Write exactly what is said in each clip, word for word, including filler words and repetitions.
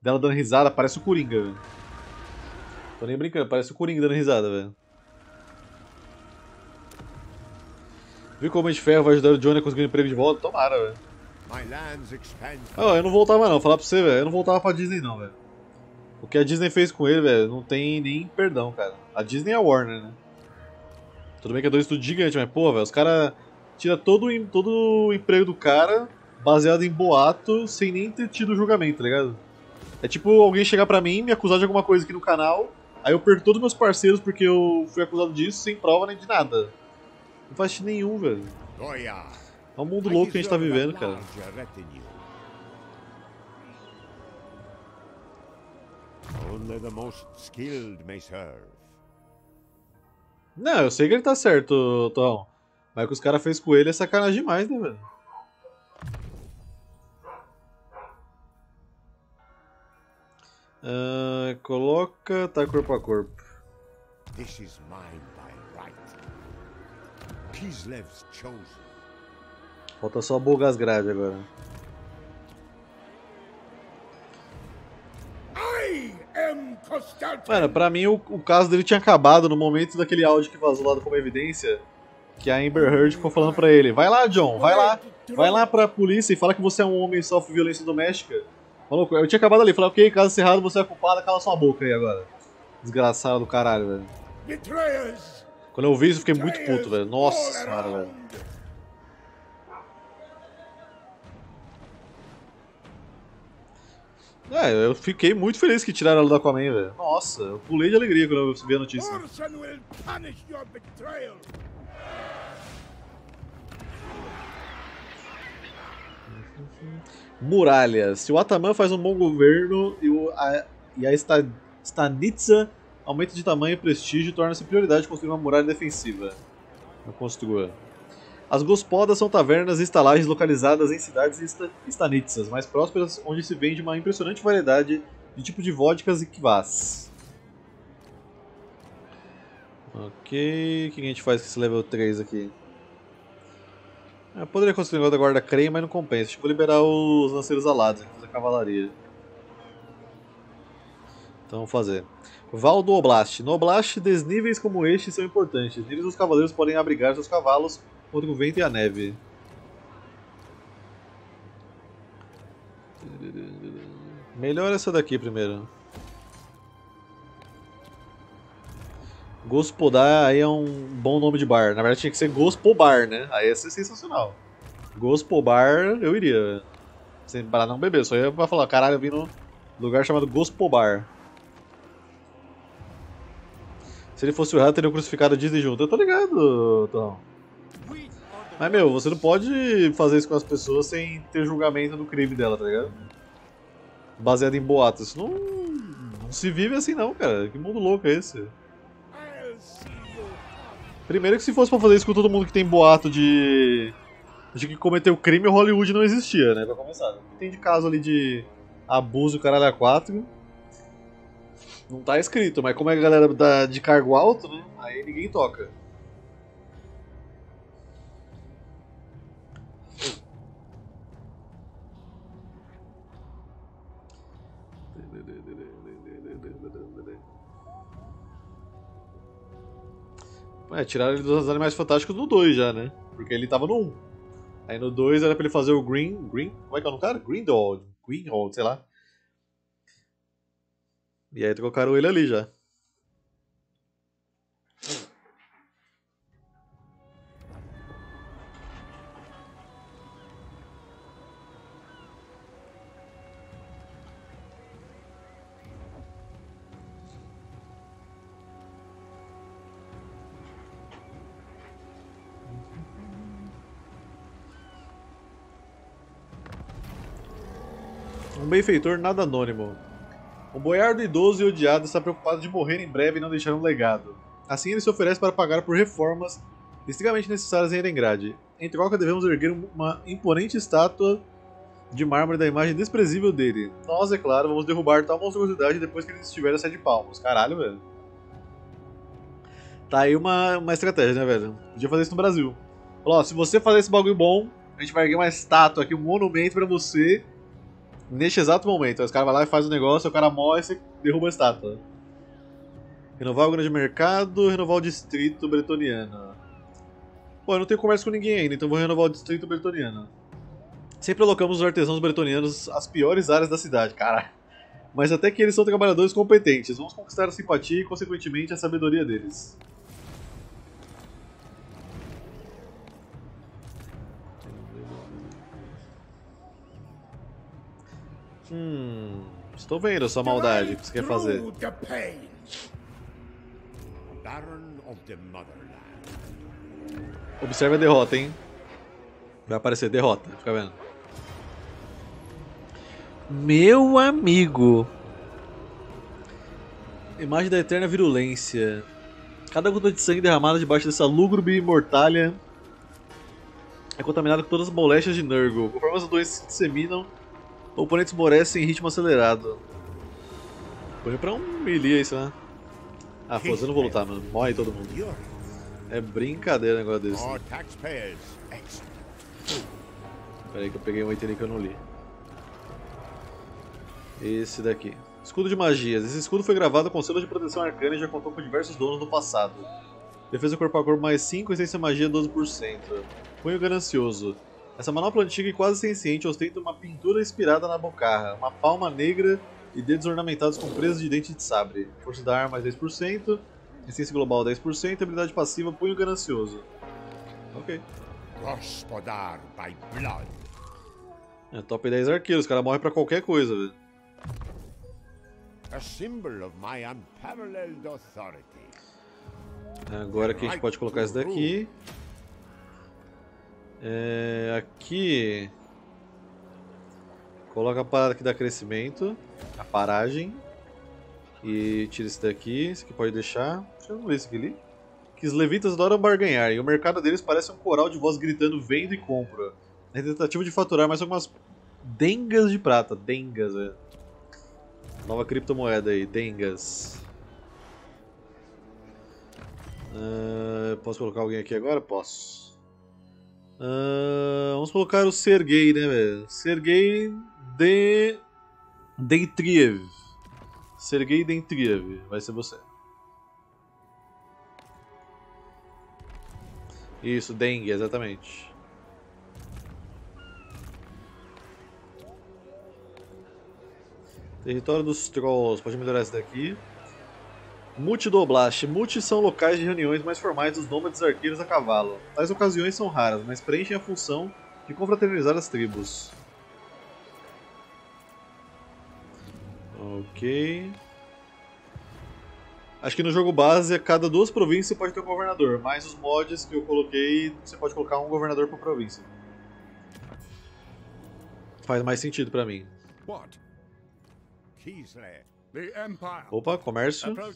dela dando risada, parece o Coringa, velho. Tô nem brincando, parece o Coringa dando risada, velho. Viu como o Homem de Ferro vai ajudar o Johnny a conseguir um emprego de volta? Tomara, velho. Ah, eu não voltava não, falar pra você, velho. Eu não voltava pra Disney não, velho. O que a Disney fez com ele, velho, não tem nem perdão, cara. A Disney é a Warner, né? Tudo bem que é dois estúdios gigantes, mas, pô, velho, os caras tiram todo, todo o emprego do cara baseado em boato, sem nem ter tido julgamento, tá ligado? É tipo alguém chegar pra mim, me acusar de alguma coisa aqui no canal, aí eu perco todos meus parceiros porque eu fui acusado disso, sem prova nem de nada. Não faz nenhum, velho. É um mundo louco que a gente tá vivendo, cara. Não, eu sei que ele tá certo, Tom. Mas o que os caras fez com ele é sacanagem demais, né, velho? Uh, coloca... tá corpo a corpo. This is mine by right. Kislev's chosen. Falta só bugar as grades agora. Mano, pra mim o, o caso dele tinha acabado no momento daquele áudio que vazou lá como evidência. Que a Amber Heard ficou falando pra ele: vai lá, John, vai lá, vai lá pra polícia e fala que você é um homem que sofre violência doméstica. Maluco, eu tinha acabado ali, falei: ok, caso cerrado, você é culpado, cala sua boca aí agora. Desgraçado do caralho, velho. Quando eu vi isso, eu fiquei muito puto, velho. Nossa senhora, velho. É, eu fiquei muito feliz que tiraram ela do Aquaman, velho. Nossa, eu pulei de alegria quando eu vi a notícia. Muralha. Se o Ataman faz um bom governo e, o, a, e a Stanitza aumenta de tamanho e prestígio, torna-se prioridade construir uma muralha defensiva. Não construa. As Gospodas são tavernas e estalagens localizadas em cidades e stanitzas mais prósperas, onde se vende uma impressionante variedade de tipo de vodkas e kvás. Ok, o que a gente faz com esse level três aqui? Eu poderia construir um negócio da guarda creia, mas não compensa. Acho que vou liberar os lanceiros alados, fazer a cavalaria. Então vamos fazer. Val do Oblast. No Oblast, desníveis como este são importantes. Neles os cavaleiros podem abrigar seus cavalos contra o vento e a neve. Melhor essa daqui primeiro. Gospodar aí é um bom nome de bar. Na verdade tinha que ser Gospobar, né? Aí essa é sensacional. Gospobar eu iria. Sem parar não beber, só ia pra falar, caralho, eu vim num lugar chamado Gospobar. Se ele fosse o errado, teria crucificado a Disney junto. Eu tô ligado, Tom. Mas, meu, você não pode fazer isso com as pessoas sem ter julgamento do crime dela, tá ligado? Baseado em boatos. Isso não, não se vive assim não, cara. Que mundo louco é esse? Primeiro que se fosse pra fazer isso com todo mundo que tem boato de... de que cometeu crime, o Hollywood não existia, né? Pra começar. Tem de caso ali de abuso, caralho, a quatro. Não tá escrito, mas como é a galera da, de cargo alto, né? Aí ninguém toca. É, tiraram ele dos Animais Fantásticos no dois já, né? Porque ele tava no um. Aí no dois era pra ele fazer o Green... Green? Como é que é o nome do cara? Greenhold. Greenhold, sei lá. E aí trocaram ele ali já. Um benfeitor nada anônimo. Um boiardo idoso e odiado está preocupado de morrer em breve e não deixar um legado. Assim ele se oferece para pagar por reformas extremamente necessárias em Erengrad. Em troca devemos erguer uma imponente estátua de mármore da imagem desprezível dele. Nós, é claro, vamos derrubar tal monstruosidade depois que ele estiver a sete palmos. Caralho, velho. Tá aí uma, uma estratégia, né, velho? Podia fazer isso no Brasil. Falou, ó, se você fazer esse bagulho bom, a gente vai erguer uma estátua aqui, um monumento pra você... neste exato momento. Os caras vão lá e fazem o negócio, o cara morre e você derruba a estátua. Renovar o grande mercado, renovar o distrito bretoniano. Pô, eu não tenho comércio com ninguém ainda, então vou renovar o distrito bretoniano. Sempre alocamos os artesãos bretonianos às piores áreas da cidade, cara. Mas até que eles são trabalhadores competentes. Vamos conquistar a simpatia e, consequentemente, a sabedoria deles. Hum... Estou vendo a sua maldade que você quer fazer. Observe a derrota, hein? Vai aparecer derrota, fica vendo. Meu amigo! Imagem da eterna virulência. Cada gota de sangue derramada debaixo dessa lúgubre mortalha é contaminada com todas as moléstias de Nurgle. Conforme as doenças se disseminam, oponentes morecem em ritmo acelerado. Põe pra um melee isso, né? Ah, foda-se, eu não vou lutar, mano. Morre todo mundo. É brincadeira um negócio desse. Né? Peraí que eu peguei um item que eu não li. Esse daqui. Escudo de magias. Esse escudo foi gravado com selo de proteção arcana e já contou com diversos donos no passado. Defesa corpo a corpo mais cinco, essência magia doze por cento. Punho ganancioso. Essa manopla antiga e quase sem ciente ostenta uma pintura inspirada na bocarra, uma palma negra e dedos ornamentados com presas de dente de sabre. Força da arma mais dez por cento, essência global dez por cento, habilidade passiva, punho ganancioso. Ok. Gospodar by blood. É top dez arqueiros, o cara morre pra qualquer coisa, velho. Agora que a gente pode colocar isso daqui. É, aqui. Coloca a parada que dá crescimento. A paragem. E tira isso daqui. Isso aqui pode deixar. Deixa eu ver isso aqui ali. Que os levitas adoram barganhar e o mercado deles parece um coral de voz gritando vendo e compra. É tentativa de faturar mais algumas dengas de prata. Dengas, velho. Nova criptomoeda aí, dengas. Uh, posso colocar alguém aqui agora? Posso. Uh, vamos colocar o Sergei, né, velho? Sergei de... Dentriev. Sergei Dentriev, vai ser você. Isso, dengue, exatamente. Território dos Trolls, pode melhorar isso daqui. Multi do Oblast. Multi são locais de reuniões mais formais dos nômades arqueiros a cavalo. Tais ocasiões são raras, mas preenchem a função de confraternizar as tribos. Ok. Acho que no jogo base, a cada duas províncias você pode ter um governador, mas os mods que eu coloquei, você pode colocar um governador por província. Faz mais sentido pra mim. Opa, comércio. Very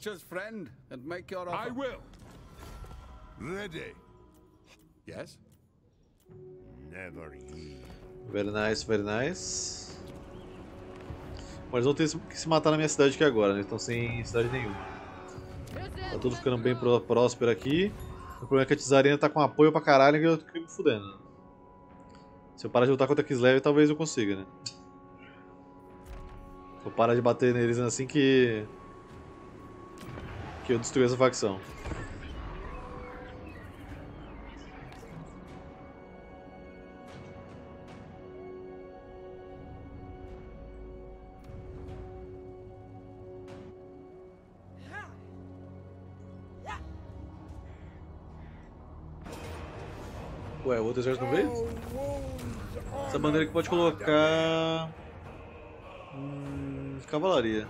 nice, very nice. Mas vão ter que se matar na minha cidade aqui agora, né? Estão sem cidade nenhuma. Tá tudo ficando bem pró próspero aqui. O problema é que a Tzarina tá com apoio pra caralho e eu tô me fudendo. Se eu parar de lutar contra a Kislev, talvez eu consiga, né? Vou parar de bater neles assim que... que eu destruir essa facção. Ué, o outro exército não veio? Essa bandeira aqui pode colocar... Hum, cavalaria.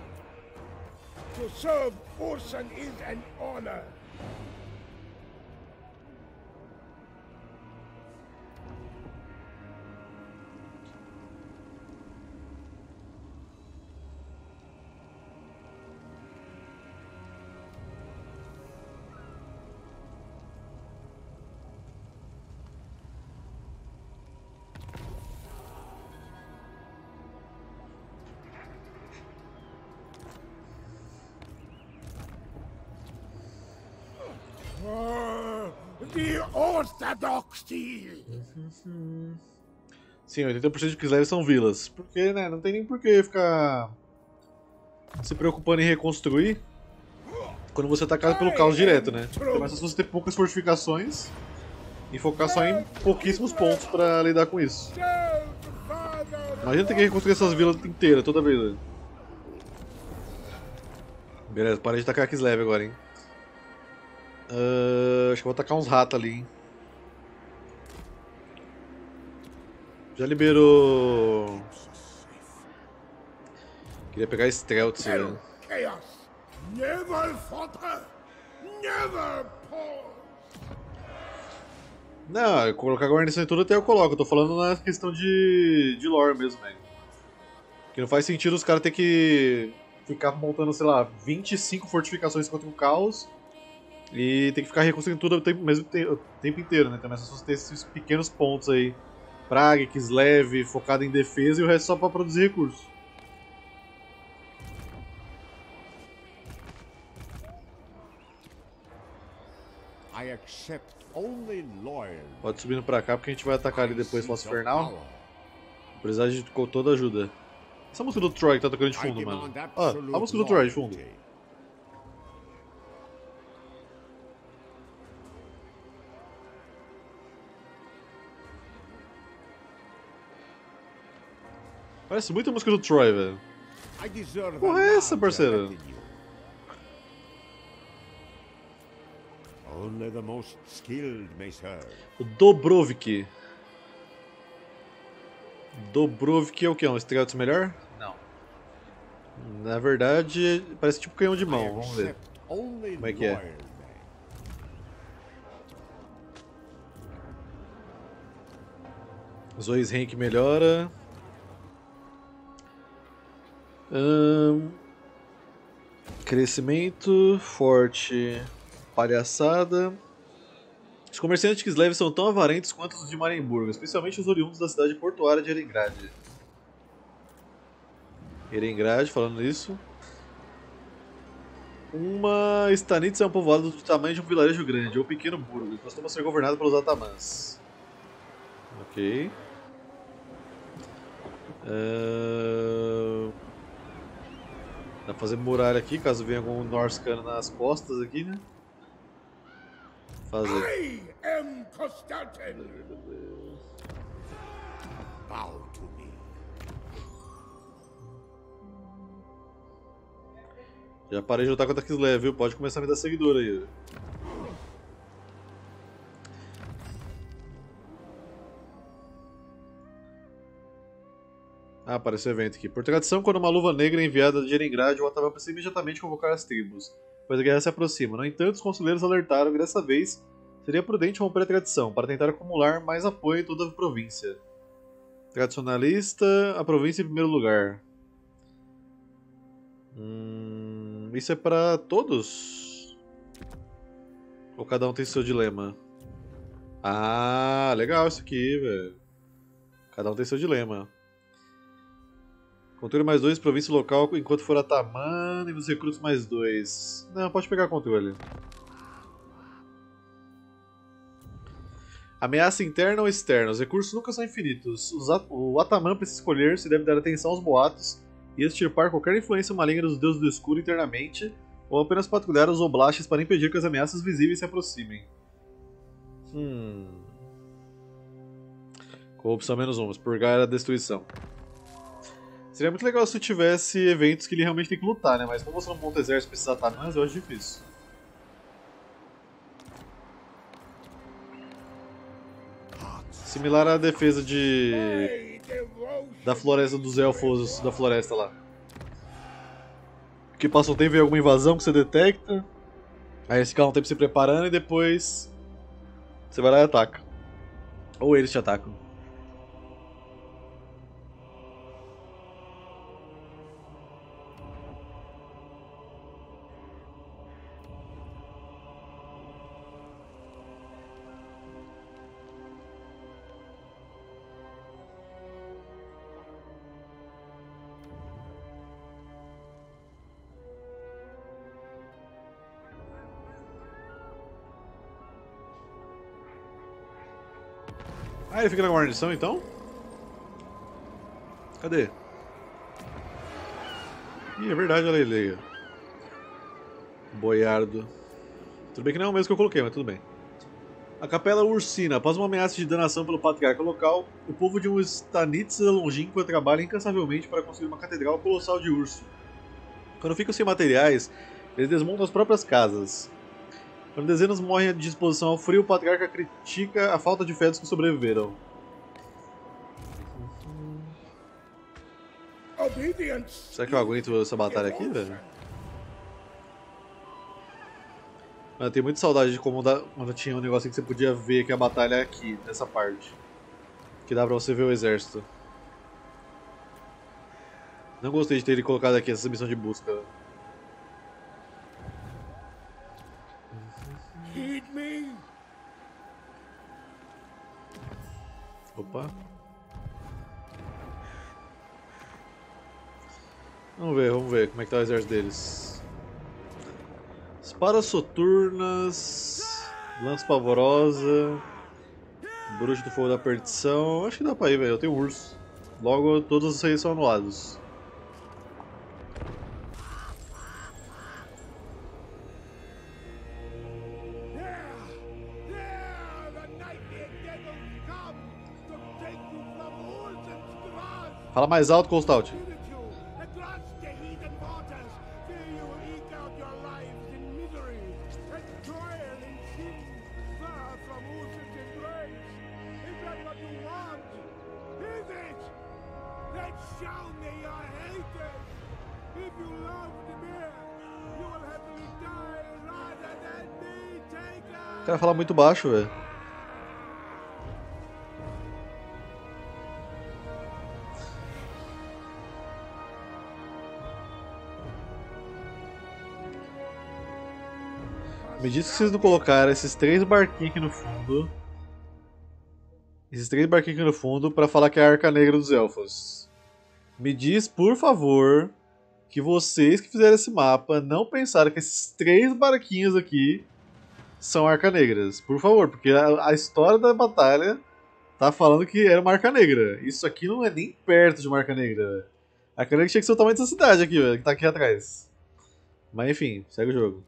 Sim, oitenta por cento de Kislev são vilas. Porque, né, não tem nem por que ficar se preocupando em reconstruir quando você é atacado pelo caos direto, né? Mas se você ter poucas fortificações e focar só em pouquíssimos pontos pra lidar com isso. Imagina ter que reconstruir essas vilas inteiras toda vez, né? Beleza, parei de atacar Kislev agora, hein? Uh, acho que vou atacar uns ratos ali, hein? Já liberou... Queria pegar Streltsi, né? Não, colocar guarnição em tudo até eu coloco. Eu tô falando na questão de, de lore mesmo, velho. Que não faz sentido os caras ter que... ficar montando, sei lá, vinte e cinco fortificações contra o caos e tem que ficar reconstruindo tudo ao tempo, mesmo te o tempo inteiro, né? Também só tem esses pequenos pontos aí. Praga, Kislev, focado em defesa e o resto só pra produzir recursos. Pode subindo pra cá porque a gente vai atacar ali depois o Fernal. Precisar de toda ajuda. Essa música do Troy que tá tocando de fundo, mano. Ah, a música do Troy de fundo. Parece muito a música do Troy, velho. Que porra é essa, parceiro? O Dobrovik. Dobrovik é o que? É um Streltsi melhor? Não. Na verdade, parece tipo canhão de mão. Vamos ver como é que é. Zoe's Rank melhora. Hum, crescimento, forte, palhaçada. Os comerciantes de Kislev são tão avarentos quanto os de Maremburgo, especialmente os oriundos da cidade portuária de Erengrad. Erengrad, falando isso. Uma Stanitza é um povoado do tamanho de um vilarejo grande, ou um pequeno burgo, e costuma ser governado pelos Atamans. Ok. Uh... Dá pra fazer muralha aqui, caso venha algum Norscan nas costas aqui, né? Fazer. Já parei de lutar contra Kislev, viu? Pode começar a me dar seguidor aí. Ah, apareceu o evento aqui. Por tradição, quando uma luva negra é enviada de Erengrad, o Ataman precisa imediatamente convocar as tribos, pois a guerra se aproxima. No entanto, os conselheiros alertaram que dessa vez seria prudente romper a tradição, para tentar acumular mais apoio em toda a província. Tradicionalista, a província em primeiro lugar. Hum, isso é para todos? Ou cada um tem seu dilema? Ah, legal isso aqui, velho. Cada um tem seu dilema. Controle mais dois, província local, enquanto for Ataman, e os recrutos mais dois. Não, pode pegar controle. Ameaça interna ou externa? Os recursos nunca são infinitos. Os at o Ataman precisa escolher se deve dar atenção aos boatos e extirpar qualquer influência maligna dos deuses do escuro internamente, ou apenas patrulhar os oblastes para impedir que as ameaças visíveis se aproximem. Hum. Corrupção menos um, expurgar a destruição. Seria muito legal se eu tivesse eventos que ele realmente tem que lutar, né? Mas como você não monta exército pra esses Atamans, eu acho difícil. Similar à defesa de... da floresta dos elfos da floresta lá. Que passa um tempo e alguma invasão que você detecta. Aí você fica um tempo se preparando e depois... você vai lá e ataca. Ou eles te atacam. Ah, ele fica na guarnição então? Cadê? Ih, é verdade a leileia. Boiardo. Tudo bem que não é o mesmo que eu coloquei, mas tudo bem. A capela Ursina. Após uma ameaça de danação pelo patriarca local, o povo de um Stanitza longínqua trabalha incansavelmente para construir uma catedral colossal de urso. Quando ficam sem materiais, eles desmontam as próprias casas. Quando dezenas morrem de exposição ao frio, o patriarca critica a falta de fetos que sobreviveram. Será que eu aguento essa batalha aqui, velho? Mano, eu tenho muita saudade de como da... Mano, tinha um negócio que você podia ver que a batalha é aqui, nessa parte. Que dá pra você ver o exército. Não gostei de ter ele colocado aqui essa missão de busca. Opa. Vamos ver, vamos ver como é que tá o exército deles. Espadas soturnas, lança pavorosa, bruxo do fogo da perdição. Acho que dá pra ir, velho. Eu tenho urso. Logo, todos os reis são anulados. Fala mais alto, Kostaltyn. O cara fala muito baixo, velho. Me diz que vocês não colocaram esses três barquinhos aqui no fundo. Esses três barquinhos aqui no fundo pra falar que é a Arca Negra dos Elfos. Me diz, por favor, que vocês que fizeram esse mapa não pensaram que esses três barquinhos aqui são Arca Negras, por favor, porque a, a história da batalha tá falando que era uma Arca Negra. Isso aqui não é nem perto de uma Arca Negra. A Arca Negra tinha que ser o tamanho dessa cidade aqui, velho, que tá aqui atrás. Mas enfim, segue o jogo.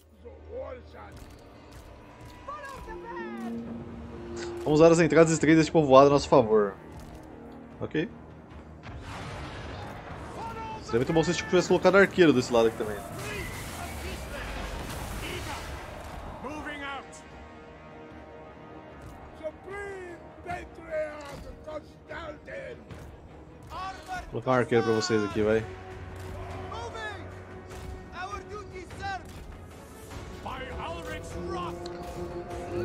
Vamos usar as entradas estreitas deste povoado a nosso favor. Ok. Seria muito bom se a gente tivesse colocado arqueiro desse lado aqui também. Vou colocar um arqueiro pra vocês aqui, vai.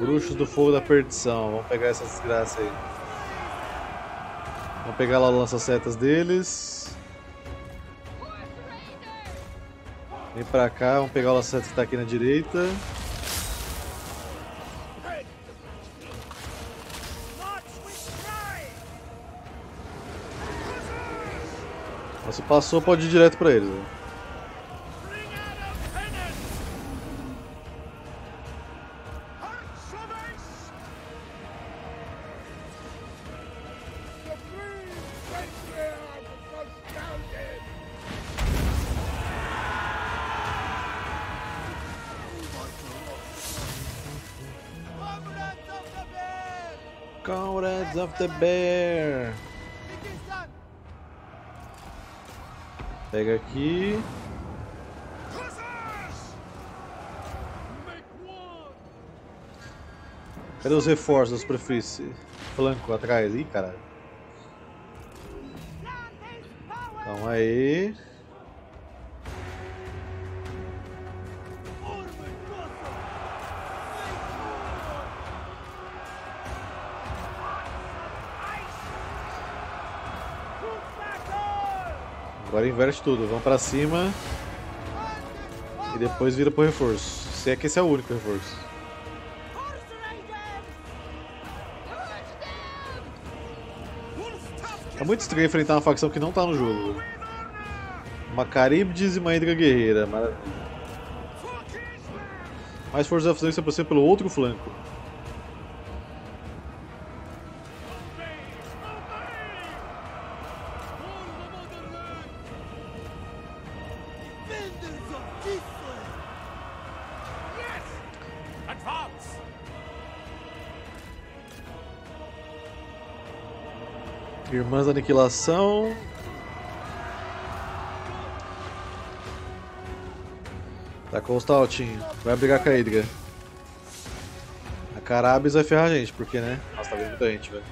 Bruxos do fogo da perdição. Vamos pegar essa desgraça aí. Vamos pegar lá o lança-setas deles. Vem pra cá, vamos pegar o lança-setas que tá aqui na direita. Se passou, pode ir direto pra eles. Né? Comrades of the Bear. Pega aqui. Cadê os reforços da superfície? Flanco atrás. Ih, caralho. Calma aí. Agora inverte tudo, vão pra cima e depois vira pro reforço. Se é que esse é o único reforço. É muito estranho enfrentar uma facção que não tá no jogo. Uma Caríbdis e uma Hidra Guerreira, maravilha. Mais forças da facção se aproximam pelo outro flanco. Irmãs da Aniquilação. Tá, Kostaltyn, vai brigar com a Edgar. A Carabes vai ferrar a gente, porque, né? Nossa, tá vendo muita gente, velho.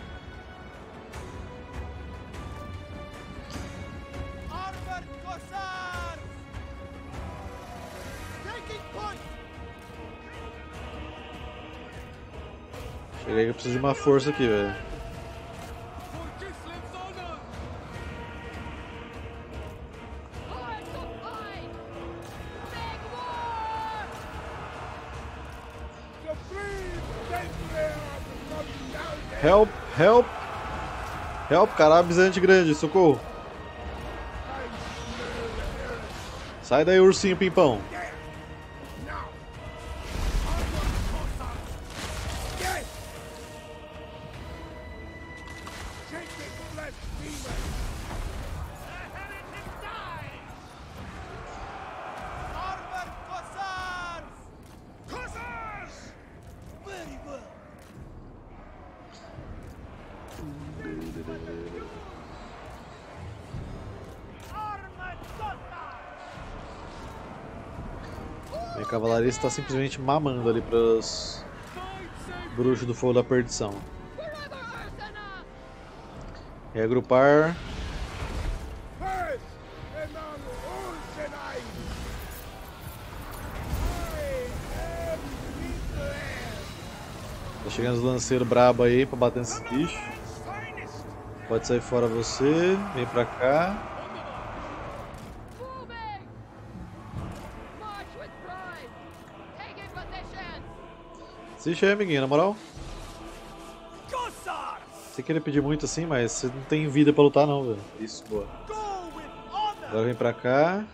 Chega aí que eu preciso de uma força aqui, velho. Help, help, help, Carabes é gente grande, socorro. Sai daí, ursinho pimpão. Minha cavalaria está simplesmente mamando ali para os bruxos do fogo da perdição. Reagrupar. Tá chegando os lanceiros brabo aí para bater nesse bicho. Pode sair fora você, vem para cá. Assiste aí, amiguinho, na moral. Sei que ele pediu muito assim, mas você não tem vida pra lutar não, velho. Isso, boa. Agora vem pra cá.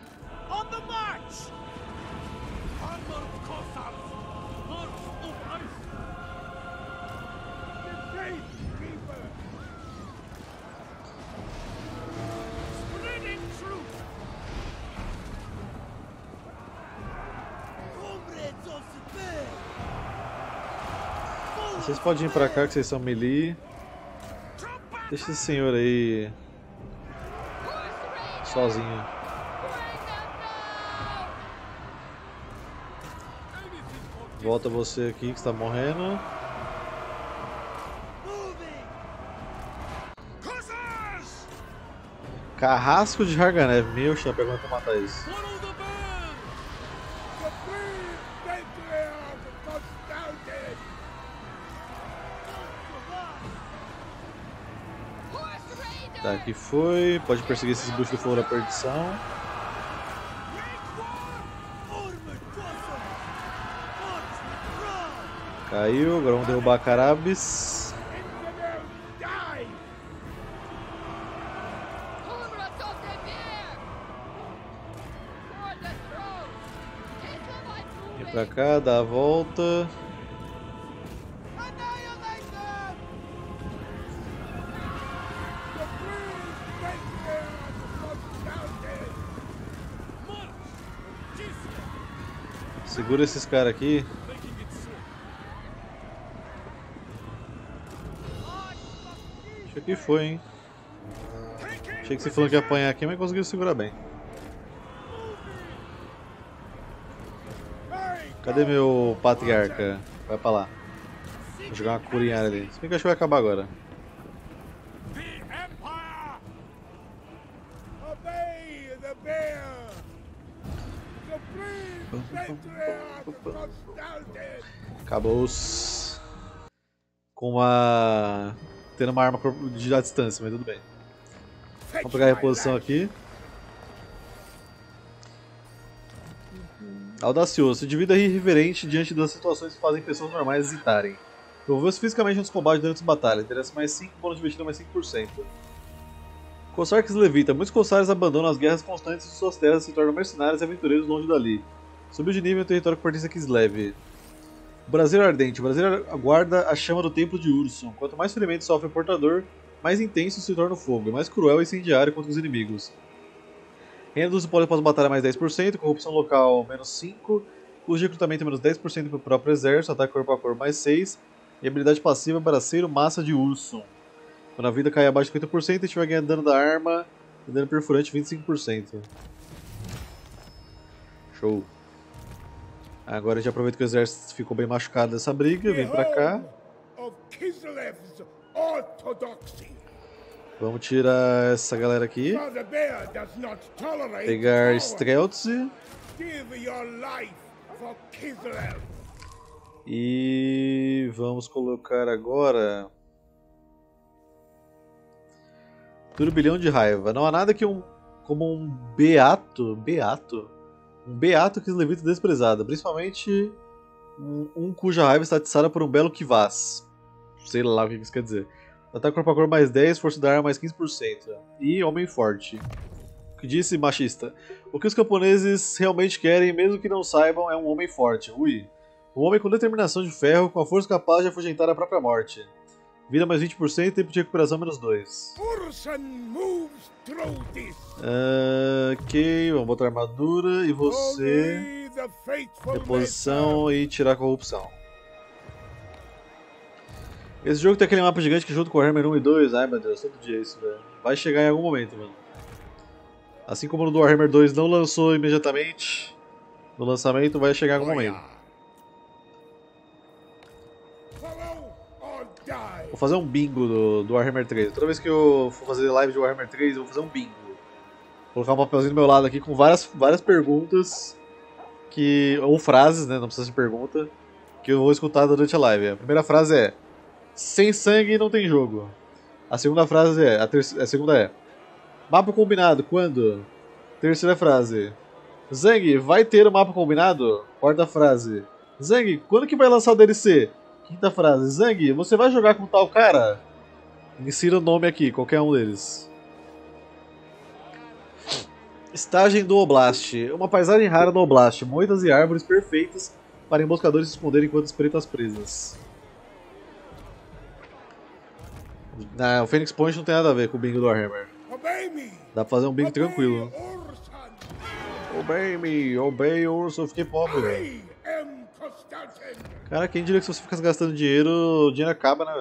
Vocês podem ir pra cá que vocês são melee. Deixa esse senhor aí sozinho. Volta você aqui que está morrendo. Carrasco de Harganeve, meu chapéu, como é que eu vou matar isso? Tá, aqui foi. Pode perseguir esses bruxos do fogo da perdição. Caiu, agora vamos derrubar a Carabes. Vem pra cá, dá a volta. Segura esses caras aqui. Acho que foi, hein? Achei que você falou que ia apanhar aqui, mas conseguiu segurar bem. Cadê meu patriarca? Vai pra lá. Vou jogar uma curinhada ali. Se bem que eu acho que vai acabar agora. Acabou-se com uma... tendo uma arma de distância, mas tudo bem. Vamos pegar a reposição aqui. Audacioso, indivíduo é irreverente diante das situações que fazem pessoas normais hesitarem. Envolveu-se fisicamente nos combates durante as batalhas, interesse mais cinco, bônus de investida mais cinco por cento. Coçar que se levita, muitos coçares abandonam as guerras constantes de suas terras e se tornam mercenários e aventureiros longe dali. Subiu de nível o território que pertence a Kislev. Braseiro Ardente. O Braseiro aguarda a chama do templo de Ursun. Quanto mais ferimentos sofre o portador, mais intenso se torna o fogo, mais cruel e incendiário contra os inimigos. Reduz o poder pós-batalha mais dez por cento, corrupção local menos cinco por cento, custo de recrutamento menos dez por cento para o próprio exército, ataque corpo a corpo mais seis por cento, e habilidade passiva Braseiro Massa de Ursun. Quando a vida cai abaixo de cinquenta por cento, a gente vai ganhar dano da arma e dano perfurante vinte e cinco por cento. Show. Agora a gente aproveita que o exército ficou bem machucado dessa briga, vem pra cá. Vamos tirar essa galera aqui. Pegar Streltsi. E vamos colocar agora... Turbilhão de raiva. Não há nada que um... como um beato... Beato? Um beato que Kislevita desprezado. Principalmente um, um cuja raiva está atiçada por um belo Kivaz. Sei lá o que isso quer dizer. Ataque corpo a corpo mais dez por cento, força da arma mais quinze por cento. E homem forte. O que disse machista? O que os camponeses realmente querem, mesmo que não saibam, é um homem forte. Ui. Um homem com determinação de ferro, com a força capaz de afugentar a própria morte. Vida mais vinte por cento e tempo de recuperação menos dois. Uh, ok, vamos botar armadura e você... Reposição e tirar a corrupção. Esse jogo tem aquele mapa gigante que junto com o Warhammer um e dois... Ai meu Deus, todo dia isso, velho. Vai chegar em algum momento, mano. Assim como o do Warhammer dois não lançou imediatamente... No lançamento vai chegar em algum momento. Vou fazer um bingo do, do Warhammer três. Toda vez que eu for fazer live de Warhammer três, eu vou fazer um bingo. Vou colocar um papelzinho do meu lado aqui com várias, várias perguntas, que, ou frases, né? Não precisa ser pergunta, que eu vou escutar durante a live. A primeira frase é: sem sangue não tem jogo. A segunda frase é... A, terceira, a segunda é... Mapa combinado, quando? Terceira frase: Zang, vai ter o mapa combinado? Quarta frase: Zang, quando que vai lançar o D L C? Quinta frase: Zang, você vai jogar com tal cara? Insira o nome aqui, qualquer um deles. Estagem do Oblast. Uma paisagem rara no Oblast. Moitas e árvores perfeitas para emboscadores se esconderem enquanto espreitam as presas. Ah, o Phoenix Point não tem nada a ver com o bingo do Warhammer. Dá pra fazer um bingo tranquilo. Obey me, obey Ursun, eu fiquei pobre, velho. Cara, quem diria que se você ficasse gastando dinheiro, o dinheiro acaba, né,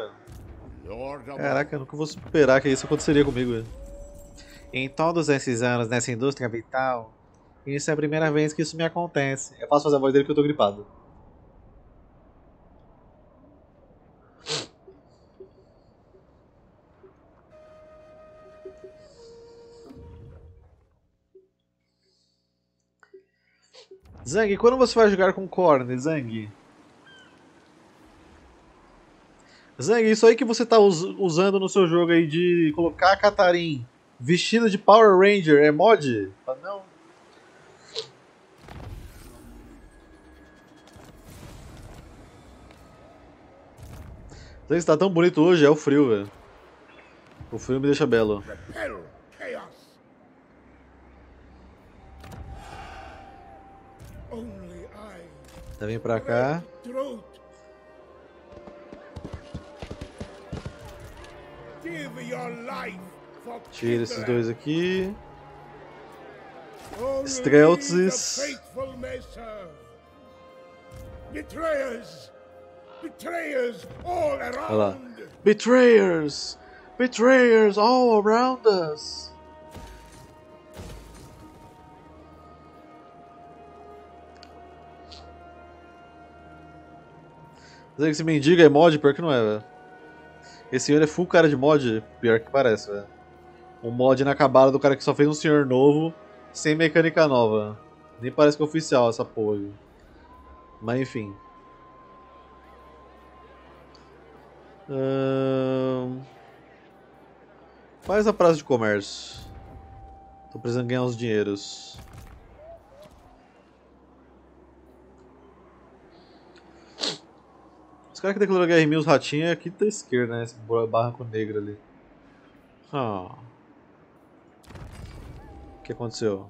velho? Caraca, eu nunca vou superar que isso aconteceria comigo, velho. Em todos esses anos nessa indústria vital, isso é a primeira vez que isso me acontece. Eu posso fazer a voz dele que eu tô gripado. Zang, quando você vai jogar com Korn, Zang? Zang, isso aí que você tá us usando no seu jogo aí de colocar a Katarin vestida de Power Ranger é mod? Ah, não. Zang, está tão bonito hoje, é o frio, velho. O frio me deixa belo. Tá, vem pra cá. Tira esses dois aqui. Streltsis. Olha lá. Betrayers! Betrayers all around us! Que esse mendigo é mod? Pior que não é, velho. Esse senhor é full cara de mod, pior que parece, velho. Um mod inacabado do cara que só fez um senhor novo, sem mecânica nova. Nem parece que é oficial essa porra, véio. Mas enfim. Hum... Faz a praça de comércio. Tô precisando ganhar uns dinheiros. O cara que declarou guerra em mim, os ratinhos, é aqui da esquerda, né? Esse barranco negro ali. Oh. O que aconteceu?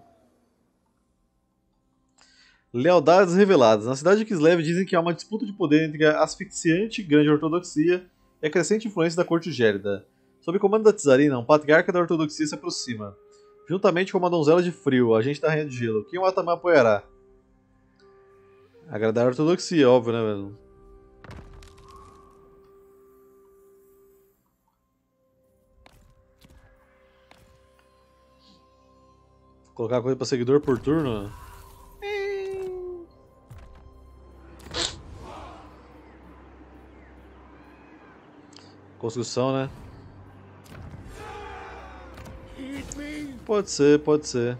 Lealdades reveladas. Na cidade de Kislev dizem que há uma disputa de poder entre a asfixiante grande ortodoxia e a crescente influência da corte gélida. Sob o comando da Tzarina, um patriarca da ortodoxia se aproxima. juntamente com uma donzela de frio, agente da Rainha de Gelo. Quem o Ataman apoiará? Agradar a ortodoxia, óbvio, né, velho? Colocar a coisa para seguidor por turno? Construção, né? Pode ser, pode ser.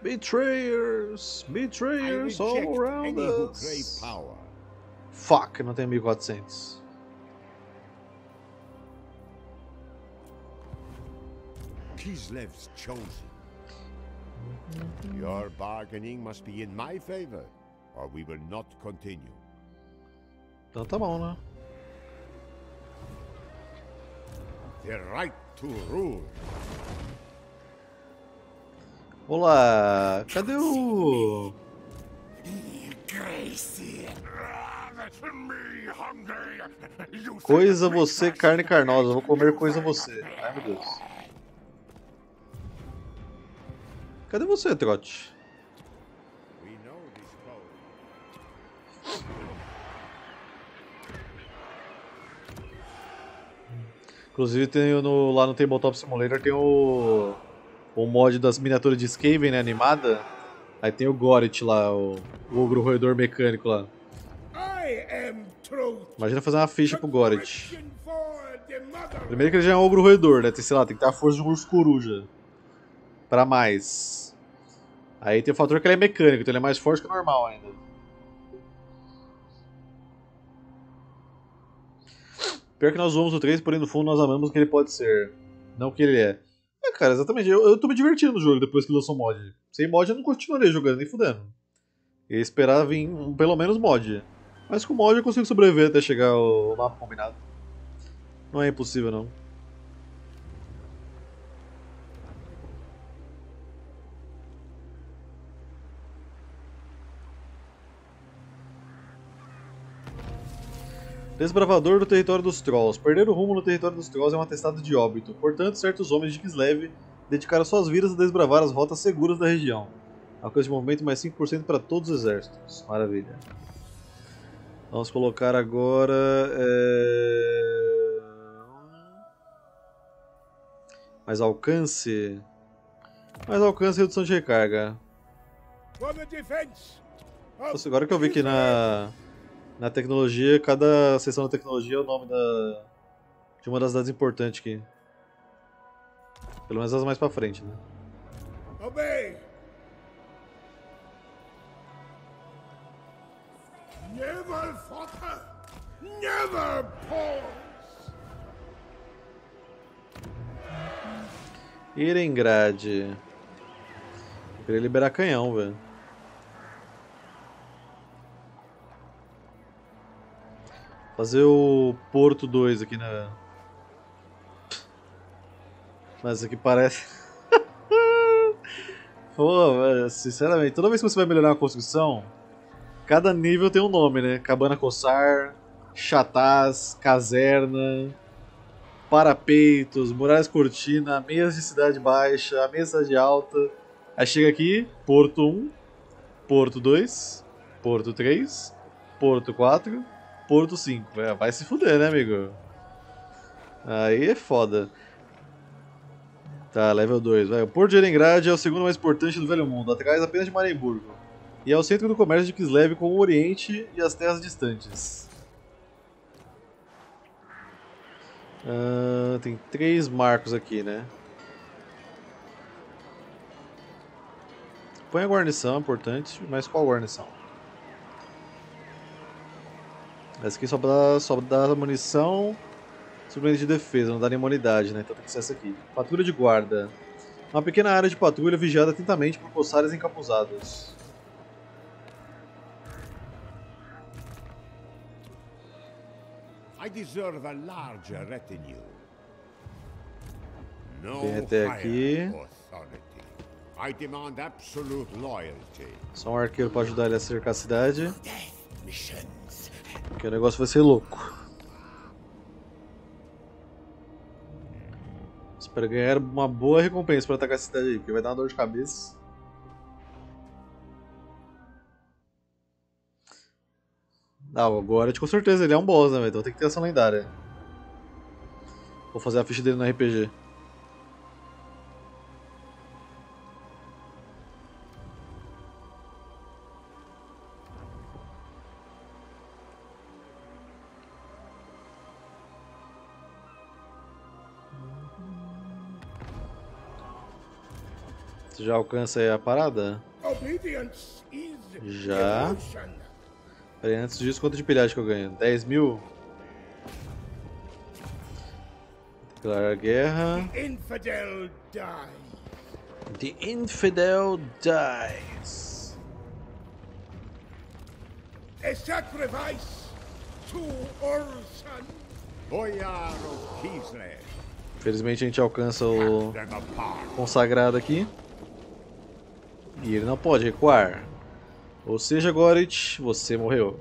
Betrayers, betrayers all around us. Fuck, não tem mil e quatrocentos. Kislev's chosen. Your bargaining must be in my favor, or we will not continue. Então tá bom, né? The right to rule. Olá, cadê o? Coisa você, carne carnosa. Vou comer coisa você. Ai, meu Deus. Cadê você, Trote? Inclusive tem no, lá no Tabletop Simulator tem o, o mod das miniaturas de Skaven, né, animada. Aí tem o Gorit lá, o, o ogro roedor mecânico lá. Imagina fazer uma ficha pro Gorit. Primeiro que ele já é um ogro roedor, né, tem, sei lá, tem que ter a força de um urso coruja. Pra mais. Aí tem o fator que ele é mecânico, então ele é mais forte que o normal ainda. Pior que nós vamos o três, porém no fundo nós amamos o que ele pode ser. Não o que ele é. É, cara, exatamente. Eu, eu tô me divertindo no jogo depois que lançou mod. Sem mod eu não continuarei jogando, nem fudendo. Eu esperava vir um, pelo menos mod. Mas com mod eu consigo sobreviver até chegar o mapa combinado. Não é impossível, não. Desbravador do território dos Trolls. Perder o rumo no território dos Trolls é um atestado de óbito. Portanto, certos homens de Kislev dedicaram suas vidas a desbravar as rotas seguras da região. A coisa de movimento mais cinco por cento para todos os exércitos. Maravilha. Vamos colocar agora... É... Mais alcance... Mais alcance e redução de recarga. Nossa, agora que eu vi que na... Na tecnologia, cada seção da tecnologia é o nome da... de uma das cidades importantes aqui. Pelo menos as mais pra frente, né? Obey. Never falter, never pause. Erengrad. Eu queria liberar canhão, velho. Fazer o Porto dois aqui na... Mas aqui parece... Pô, velho, sinceramente, toda vez que você vai melhorar uma construção, cada nível tem um nome, né? Cabana Coçar, Chataz, Caserna, Parapeitos, Muralhas Cortina, Ameias de Cidade Baixa, Ameias de Cidade Alta. Aí chega aqui, Porto um, Porto dois, Porto três, Porto quatro... Porto cinco, é, vai se fuder, né, amigo? Aí é foda. Tá, level dois, vai. O Porto de Erengrad é o segundo mais importante do Velho Mundo, atrás apenas de Maremburgo. E é o centro do comércio de Kislev com o Oriente e as terras distantes. Ah, tem três marcos aqui, né? Põe a guarnição, é importante, mas qual guarnição? Essa aqui só dá, só dá munição, suplemento de defesa, não dá nem imunidade, né? Então tem que ser essa aqui. Patrulha de guarda. Uma pequena área de patrulha vigiada atentamente por coçares encapuzados. I deserve a larger retinue. Vem até aqui. I demand absolute loyalty. Só um arqueiro para ajudar ele a cercar a cidade. Que o negócio vai ser louco. Espero ganhar uma boa recompensa pra atacar essa cidade aí, porque vai dar uma dor de cabeça. Ah, o Gorit com certeza, ele é um boss, né, velho? Então tem que ter ação lendária. Vou fazer a ficha dele no R P G. Você já alcança aí a parada? Já. Peraí, antes disso, quanto de pilhagem que eu ganho? dez mil? Declarar a guerra. The infidel dies. The infidel dies. A sacrifice to Ursun. Boyar of Kislev. Infelizmente a gente alcança o consagrado aqui. E ele não pode recuar. Ou seja, Gorit, você morreu.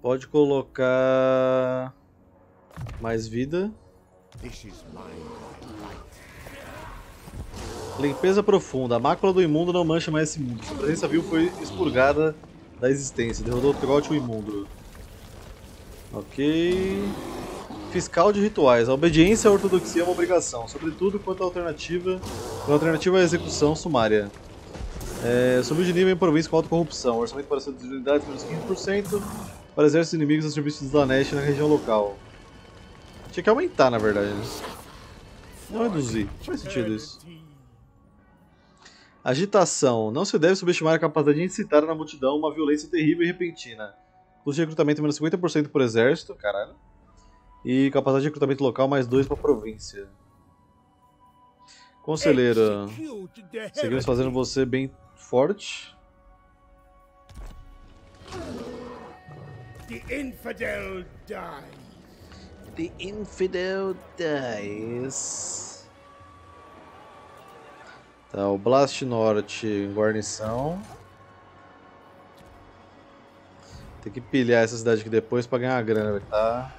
Pode colocar mais vida. Limpeza profunda. A mácula do imundo não mancha mais esse mundo. Sua presença vil foi expurgada da existência. Derrotou o trote o imundo. Ok. Fiscal de rituais. A obediência à ortodoxia é uma obrigação, sobretudo quanto à alternativa, quanto à alternativa à execução sumária. É, subiu de nível em província com alta corrupção. Orçamento para suas unidades menos quinze por cento para exércitos inimigos nos serviços da Leste na região local. Tinha que aumentar, na verdade. Né? Não reduzir. Não faz sentido isso. Agitação. Não se deve subestimar a capacidade de incitar na multidão uma violência terrível e repentina. Custo de recrutamento menos cinquenta por cento por exército. Caralho. E capacidade de recrutamento local mais dois para a província. Conselheira. Seguimos fazendo você bem forte. The infidel dies. The infidel dies. Tá, Oblast Norte, guarnição. Tem que pilhar essa cidade aqui depois pra ganhar a grana, velho. Tá,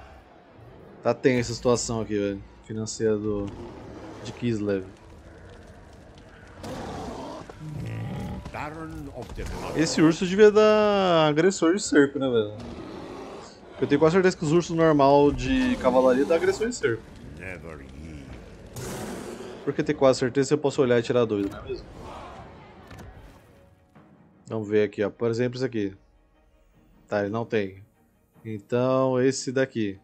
tá tensa a situação aqui, velho. Financeira do... de Kislev. Esse urso devia dar agressor de cerco, né, velho? Eu tenho quase certeza que os ursos normal de cavalaria dá agressor de cerco. Porque ter quase certeza que eu posso olhar e tirar dúvida, não é mesmo? Vamos ver aqui, ó. Por exemplo, isso aqui. Tá, ele não tem. Então, esse daqui.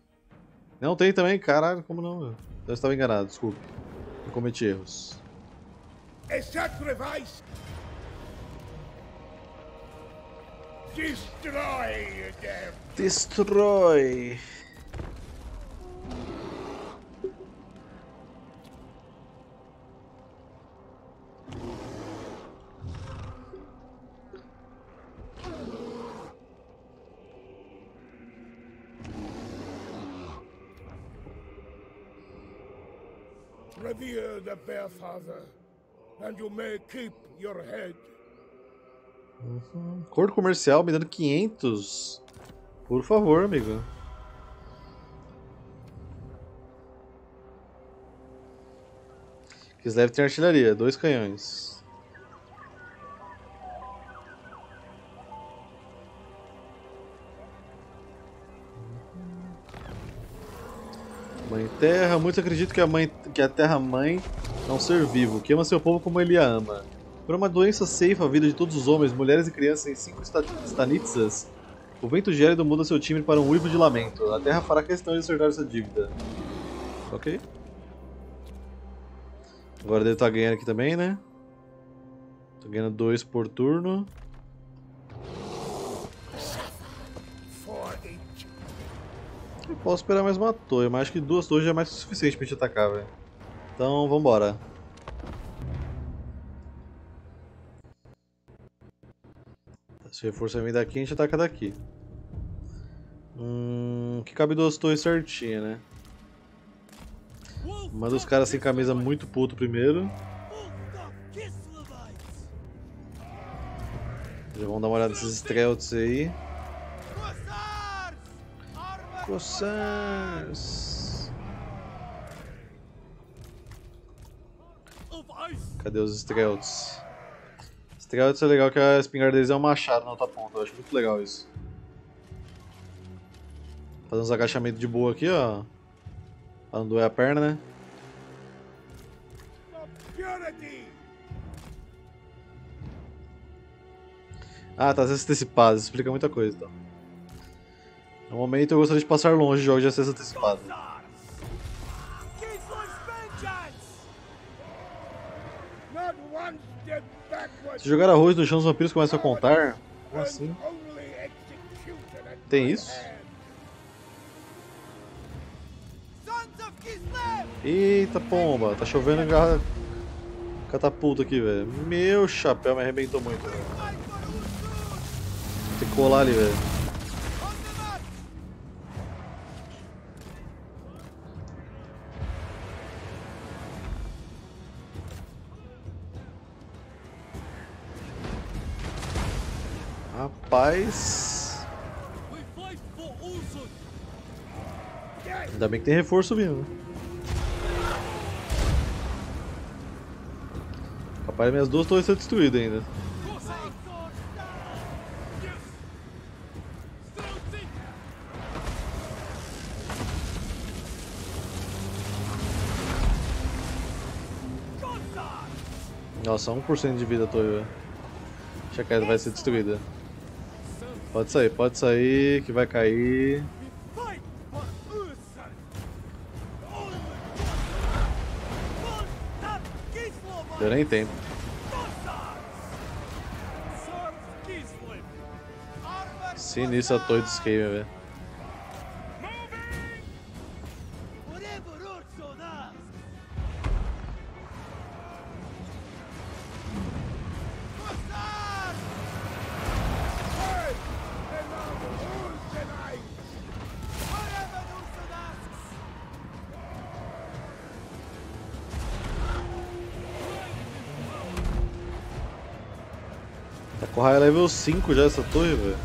Não tem também? Caralho, como não? Eu estava enganado, desculpe. Eu cometi erros. Destroy! Destroy! Revere the bear father, and you may keep your head. Uhum. Acordo comercial me dando quinhentos. Por favor, amigo. Kislev tem artilharia, dois canhões. Mãe Terra, muitos acreditam que a, mãe, que a Terra Mãe é um ser vivo, que ama seu povo como ele a ama. Por uma doença ceifa a vida de todos os homens, mulheres e crianças em cinco Stanitzas, o vento gélido muda seu timbre para um uivo de lamento. A Terra fará questão de acertar essa dívida. Ok. Agora deve estar ganhando aqui também, né? Tô ganhando dois por turno. Eu posso esperar mais uma torre, mas acho que duas torres já é mais que o suficiente pra gente atacar, velho. Então, vambora. Se o reforço vem daqui, a gente ataca daqui. Hum, que cabe duas torres certinha, né? Manda os caras sem camisa muito puto primeiro. Já vamos dar uma olhada nesses Streltsi aí. Cossars! Cadê os Streltsi? Streltsi é legal que a espingarda deles é um machado na outra ponta, eu acho muito legal isso. Fazer uns agachamentos de boa aqui, ó. Pra não doer a perna, né? Ah, tá, acessos antecipados, explica muita coisa então. No momento eu gostaria de passar longe de jogos de acesso antecipado. Se jogar arroz no chão, os vampiros começam a contar? Como assim? Tem isso? Eita pomba, tá chovendo garra... catapulta aqui, velho. Meu chapéu, me arrebentou muito. Tem que colar ali, velho. Rapaz. Ainda bem que tem reforço vindo. Rapaz, minhas duas torres estão destruídas ainda. Nossa, um por cento de vida a torre, velho. Acho que ela vai ser destruída. Pode sair, pode sair, que vai cair. Deu nem tempo. Sinistra a torre de Skaven, velho. Porra, é level cinco já essa torre, velho.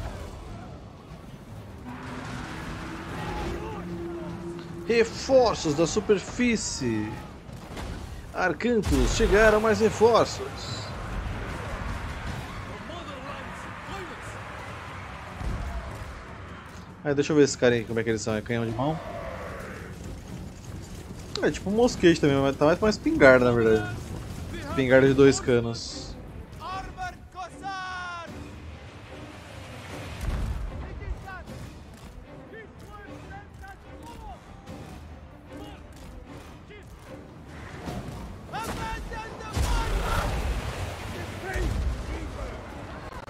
Reforços da superfície. Arcantos, chegaram mais reforços. Aí, deixa eu ver esse carinha aqui, como é que eles são. É canhão de mão? É tipo um mosquete também, mas tá mais pra uma espingarda, na verdade. Espingarda de dois canos.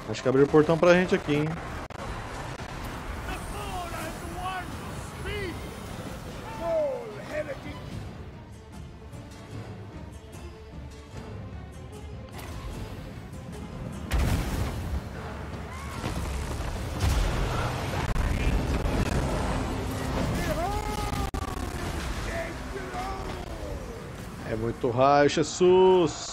Acho que abriu o portão pra gente aqui, hein? É muito raio, Jesus!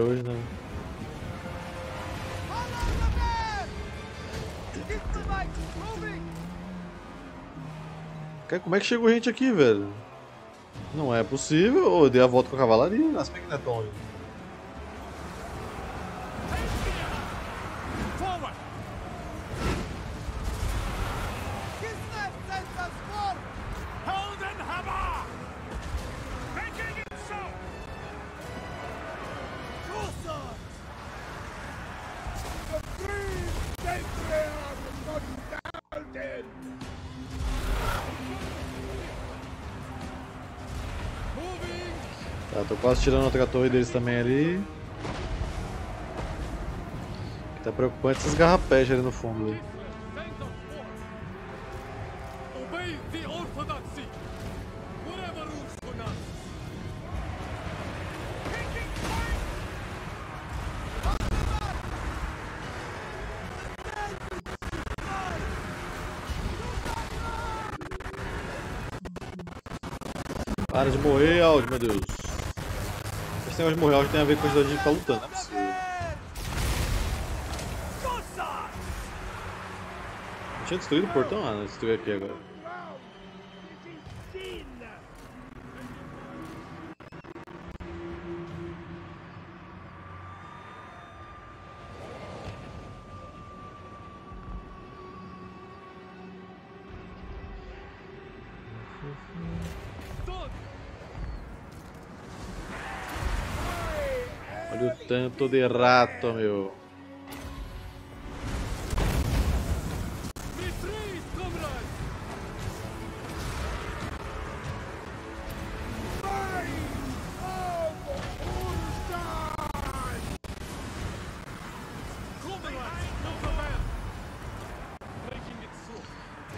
hoje, né? Como é que chegou gente aqui, velho? Não é possível. Eu oh, dei a volta com a cavalaria, mas bem que não é tão. Moving! Tá, tô quase tirando outra torre deles também ali. Tá preocupante essas garrapejas ali no fundo. Ali. Para de morrer, Aldi, meu Deus. Esse negócio de morrer, Aldi, tem a ver com a quantidade de gente que tá lutando. Não é possível. Não tinha destruído o portão? Ah, não destruiu aqui agora. Olha o tanto de rato, meu.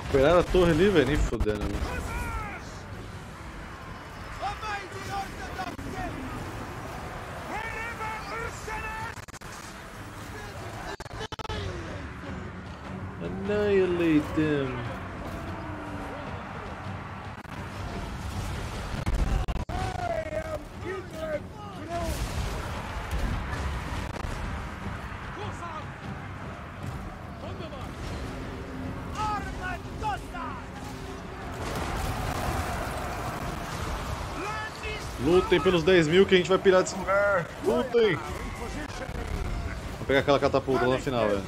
Recuperaram a torre ali, velho, nem fudendo, mano. Annihilate them. Lutem pelos dez mil que a gente vai pirar desse lugar. Lutem. Vou pegar aquela catapulta lá no final, velho.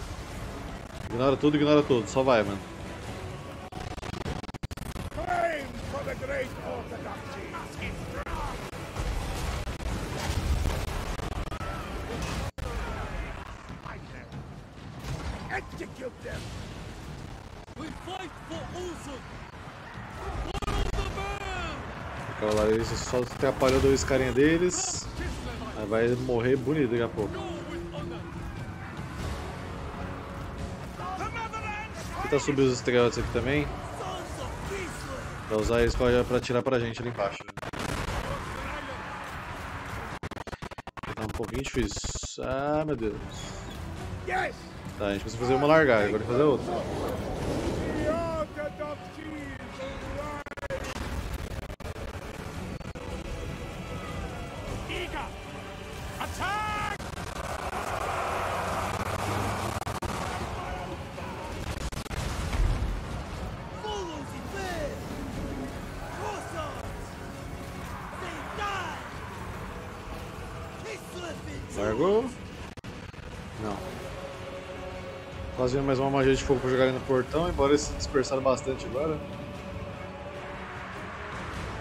Ignora tudo, ignora tudo, só vai, mano. O cavalaria só atrapalhou dois carinha deles. Aí vai morrer bonito daqui a pouco. Vou tentar subir os estrelas aqui também. Pra usar eles pra tirar pra gente ali embaixo. Tá um pouquinho difícil. Ah, meu Deus. Tá, a gente precisa fazer uma largada, agora fazer outra. Largou? Não. Fazendo mais uma magia de fogo para jogar ali no portão, embora eles se dispersaram bastante agora.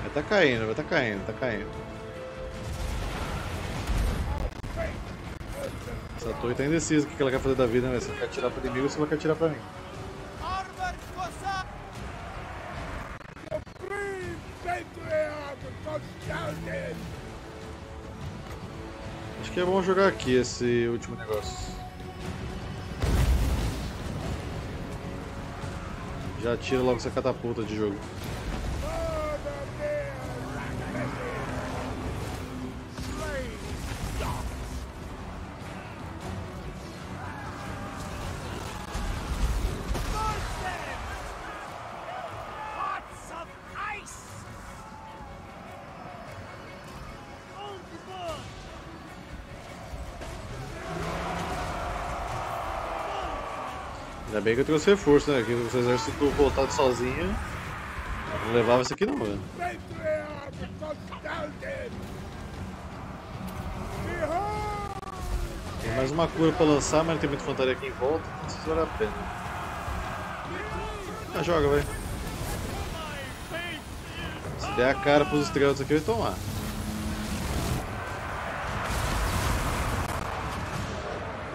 Vai tá caindo, vai tá caindo, tá caindo. Essa torre tá indecisa, o que ela quer fazer da vida, né? Se ela quer atirar pro inimigo ou se ela quer atirar pra mim. Acho que é bom jogar aqui esse último negócio. Já tira logo essa catapulta de jogo. Ainda bem que eu trouxe reforço, né? Que o exército voltado sozinho não levava isso aqui não, velho. Tem mais uma cura pra lançar, mas não tem muita infantaria aqui em volta, não precisa valer a pena. Ah, joga, velho. Se der a cara pros estrelas aqui, eu vou tomar.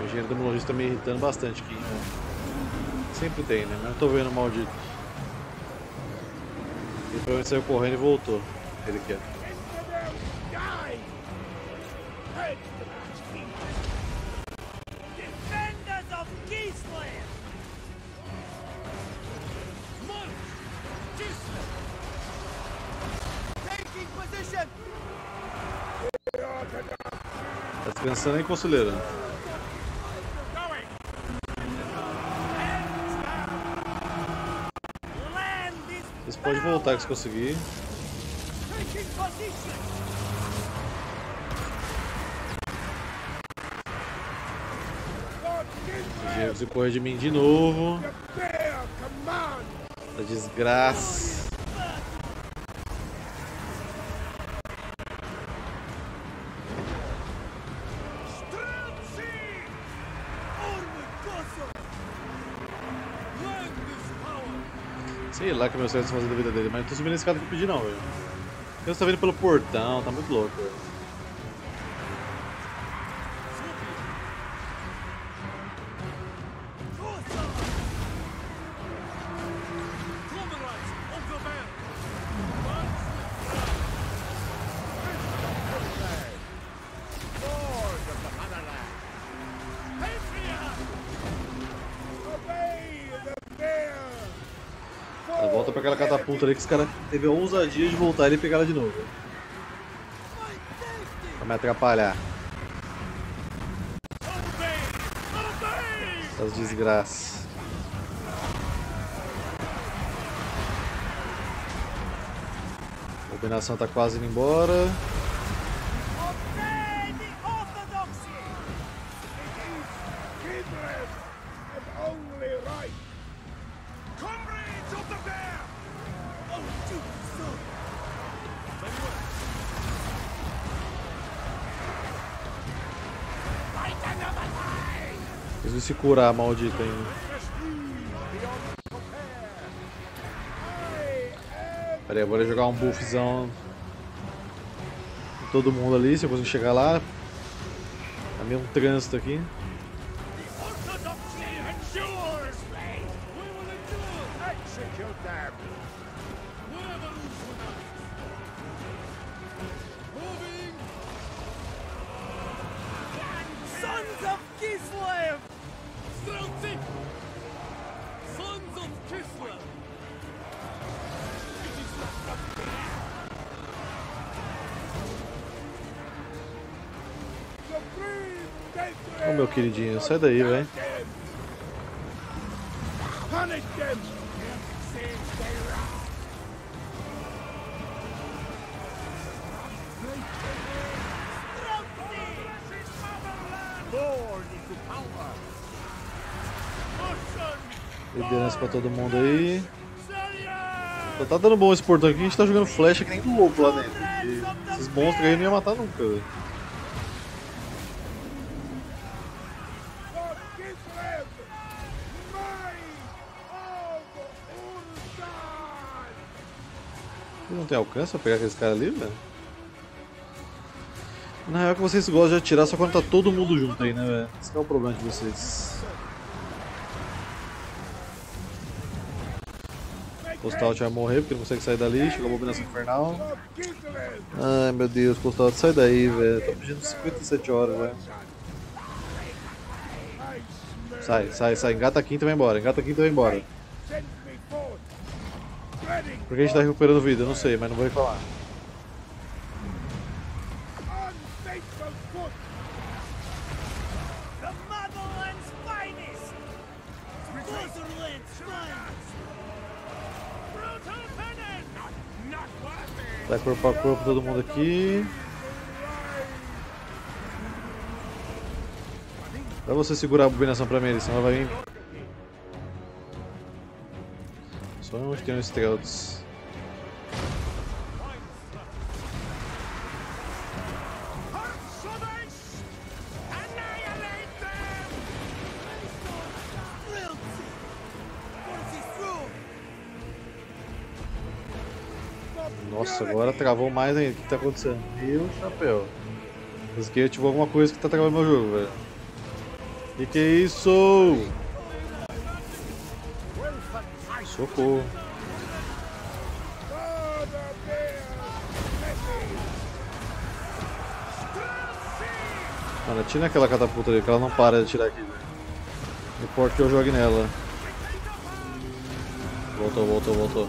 O engenheiro demologista tá me irritando bastante aqui, né? Sempre tem, né? Mas não tô vendo o maldito. Ele provavelmente saiu correndo e voltou. Ele quer. Defenders of Geeslair! March! Geeslair! Taking position! Tá se pensando em conselheiro. Você pode voltar se conseguir. Você corre de mim de novo. Essa desgraça. Sei lá que meu sonho é fazer da vida dele, mas não tô subindo a escada que eu pedi não, velho. Eu estou vindo pelo portão, tá muito louco, velho. Puta ali que os caras teve a ousadia de voltar ali e pegar ela de novo. Pra me atrapalhar. Essas desgraças. A combinação tá quase indo embora. Se curar, maldito ainda. Pera aí, agora eu vou jogar um buffzão em todo mundo ali, se eu conseguir chegar lá. Tá meio um trânsito aqui. Meu queridinho, sai daí, velho. Liderança pra todo mundo aí. Só tá dando bom esse portão aqui, a gente tá jogando flecha que nem um louco lá dentro. E esses monstros aí não iam matar nunca, velho. Não tem alcance pra pegar aqueles caras ali, velho? Na real que vocês gostam de atirar só quando tá todo mundo junto aí, né, velho? Esse que é o problema de vocês. Kostaltyn vai morrer porque não consegue sair dali, chegou a abominação infernal. Ai meu Deus, Kostaltyn, sai daí, velho. Tô pedindo cinquenta e sete horas, velho. Sai, sai, sai. Engata a quinta e vai embora, engata a quinta e vai embora. Porque a gente tá recuperando vida, eu não sei, mas não vou reclamar. Tá corpo a corpo todo mundo aqui. Dá você segurar a abominação pra mim, ele, senão ela vai vir. Onde tem os Streltsi? Nossa, agora travou mais ainda. O que tá acontecendo? Meu chapéu. Mas que ativou alguma coisa que tá travando meu jogo, velho. Que que é isso? Socorro. Mano, tira aquela catapulta ali, que ela não para de tirar aqui, velho. Não importa que eu jogue nela. Voltou, voltou, voltou.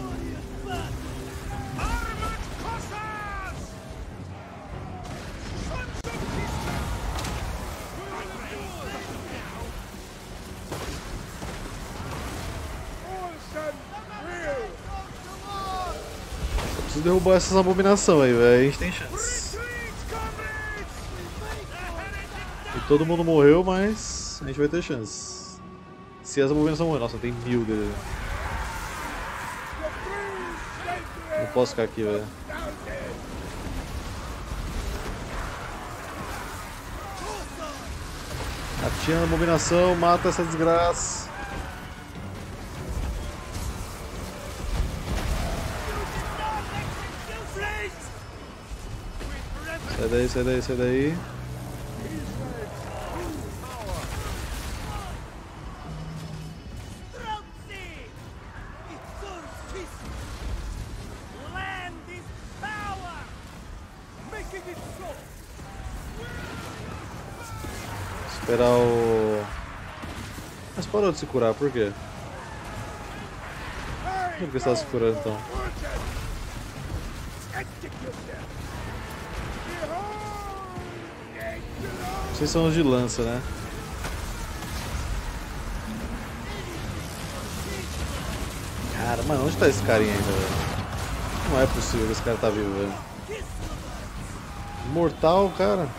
Só preciso derrubar essas abominações aí, velho. A gente tem chance. E todo mundo morreu, mas a gente vai ter chance. Se as abominações morrerem. Nossa, tem mil dele. Não posso ficar aqui, velho. Atira a abominação, mata essa desgraça. Sai daí, sai daí, sai daí. Esperar o... Mas parou de se curar, por quê? Por que estava se curando então? Vocês são os de lança, né? Cara, mano, onde tá esse carinha ainda, velho? Não é possível que esse cara tá vivo, velho. Imortal, cara.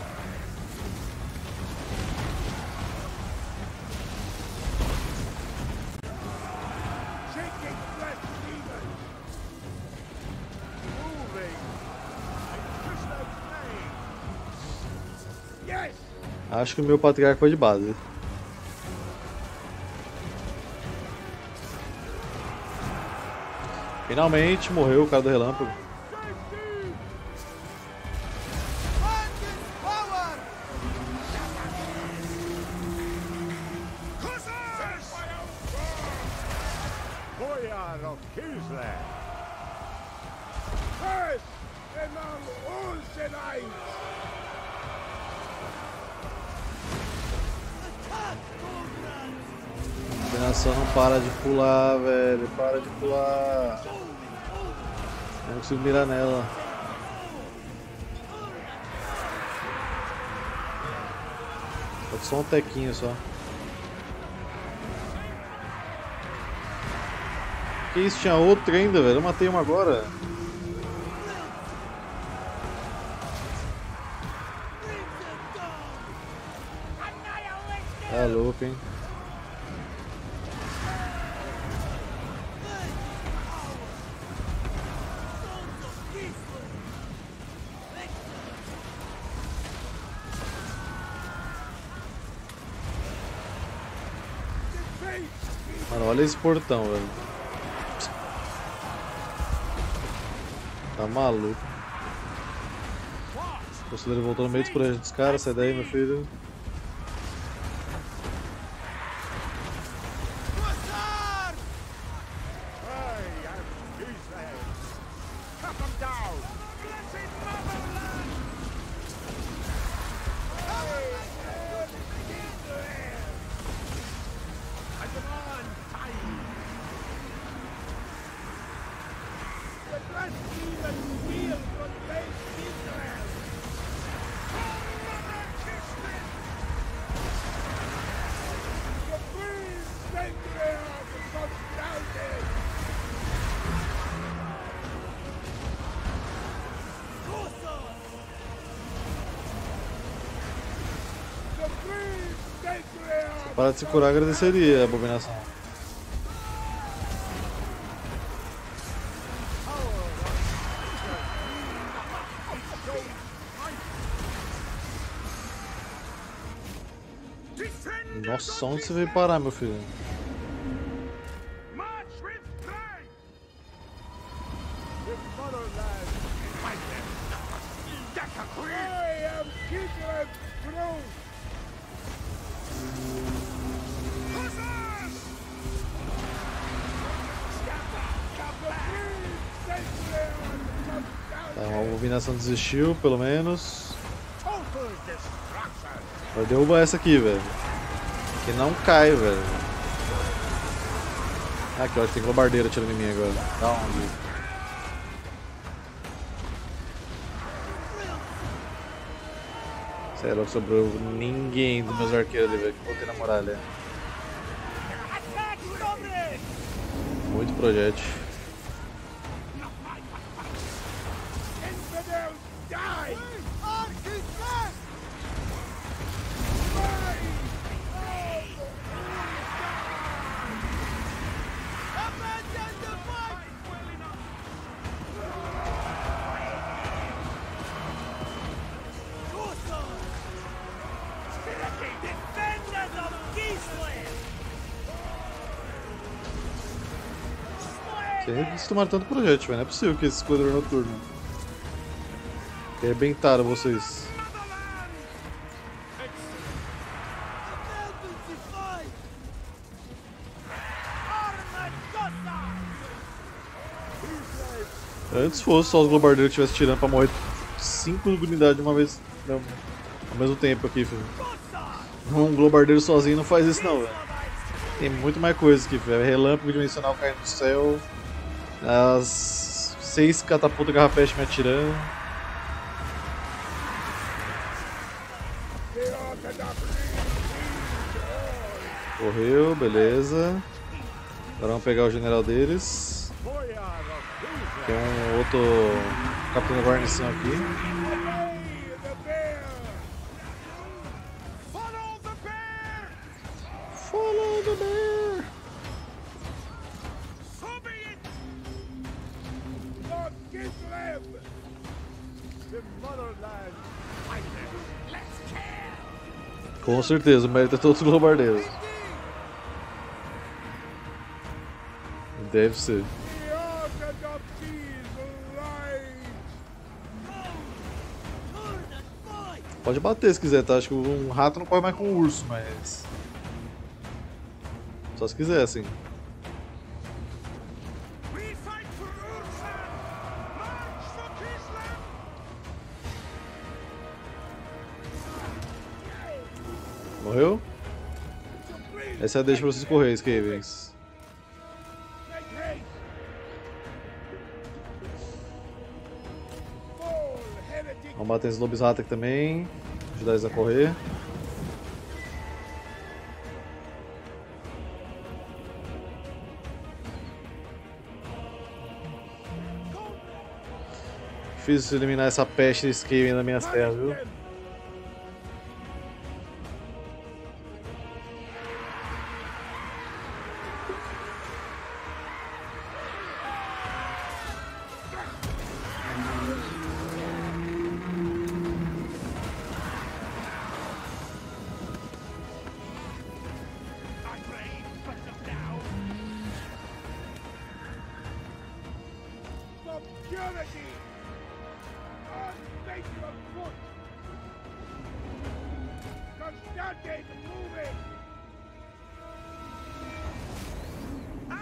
Acho que o meu patriarca foi de base. Finalmente morreu o cara do relâmpago. Para de pular, velho, para de pular. Eu não consigo mirar nela. Tô só um tequinho só. Que isso, tinha outro ainda, velho. Eu matei uma agora. Tá louco, hein? Olha esse portão, velho. Tá maluco. O conselheiro voltou no meio dos projetos dos caras. Sai daí, meu filho. Para de se curar, agradeceria a abominação. Nossa, onde você veio parar, meu filho? Desistiu, pelo menos. Vai derrubar essa aqui, velho. Que não cai, velho. Ah, aqui, ó, tem bombardeiro atirando em mim agora. Da onde? Sério, não sobrou ninguém dos meus arqueiros ali, velho, que botei na muralha. Muito projétil. Eles tomaram tanto projétil, velho. Não é possível que esse esquadrão noturno arrebentaram vocês. Antes fosse só os bombardeiros que estivessem tirando pra morrer cinco unidades de uma vez. Não, ao mesmo tempo aqui, filho. Um globardeiro sozinho não faz isso não, velho. Tem muito mais coisa aqui, velho. Relâmpago dimensional caindo do céu. As seis catapultas garrapeste me atirando. Correu, beleza. Agora vamos pegar o general deles. Tem um outro capitão da guarnição aqui. Com certeza, o mérito é todos os globardeiros. Deve ser. Pode bater se quiser, tá? Acho que um rato não corre mais com um urso, mas... Só se quiser, assim. Morreu? Essa é a deixa pra vocês correr, Skavens. Vamos bater esses lobos ratos aqui também. Ajudar eles a correr. Difícil eliminar essa peste de Skaven nas minhas terras, viu?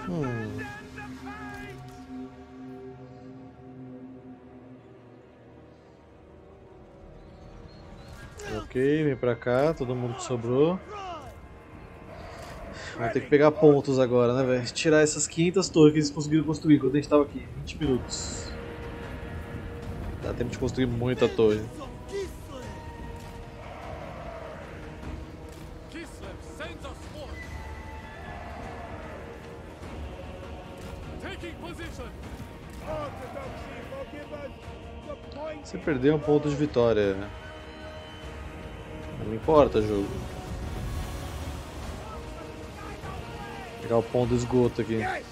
Hum. Ok, vem pra cá, todo mundo que sobrou. Vamos ter que pegar pontos agora, né, velho? Tirar essas quinhentas torres que eles conseguiram construir quando a gente tava aqui, vinte minutos. Dá tempo de construir muita torre. Você perdeu um ponto de vitória. Não me importa, jogo. Vou pegar o ponto do esgoto aqui. E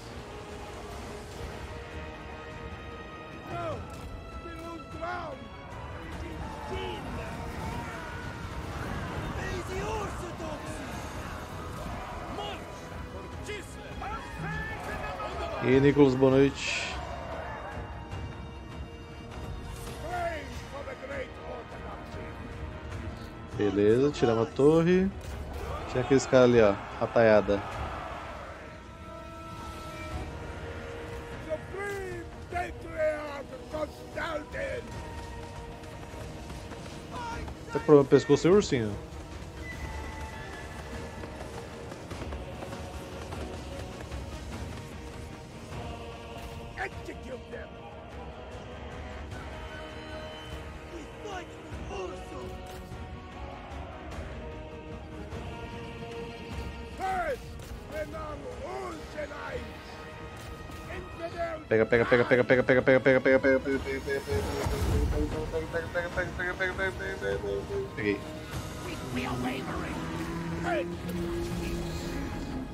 aí, Nicolas, boa noite. Beleza, tiramos a torre. Tinha aqueles caras ali, ó, ataiada. Tá com problema pescoço e ursinho. Pega, pega, pega, pega, pega, pega, pega, pega, pega, pega, pega, pega, pega, pega, pega, pega, pega, peguei.